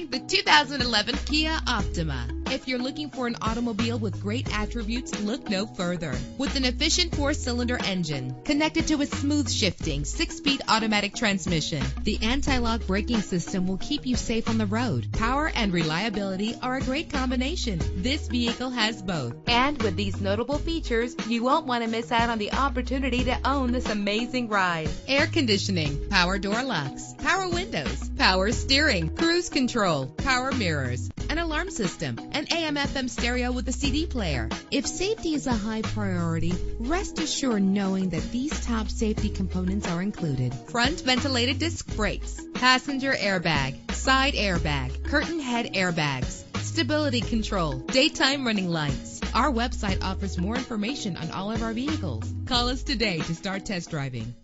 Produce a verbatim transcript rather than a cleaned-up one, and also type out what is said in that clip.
Finally, the two thousand eleven Kia Optima. If you're looking for an automobile with great attributes, look no further. With an efficient four-cylinder engine connected to a smooth shifting six-speed automatic transmission, the anti-lock braking system will keep you safe on the road. Power and reliability are a great combination. This vehicle has both. And with these notable features, you won't want to miss out on the opportunity to own this amazing ride. Air conditioning, power door locks, power windows, power steering, cruise control, power mirrors, an alarm system, an A M F M stereo with a C D player. If safety is a high priority, rest assured knowing that these top safety components are included: front ventilated disc brakes, passenger airbag, side airbag, curtain head airbags, stability control, daytime running lights. Our website offers more information on all of our vehicles. Call us today to start test driving.